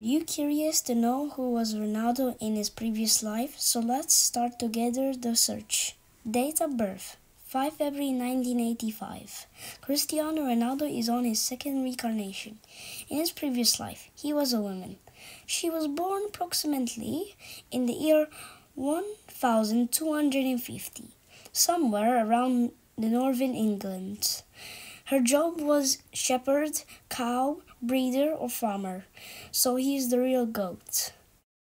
You curious to know who was Ronaldo in his previous life? So let's start together the search. Date of birth, 5 February 1985. Cristiano Ronaldo is on his second reincarnation. In his previous life, he was a woman. She was born approximately in the year 1250, somewhere around the Northern England. Her job was shepherd, cow, breeder or farmer, so he is the real goat.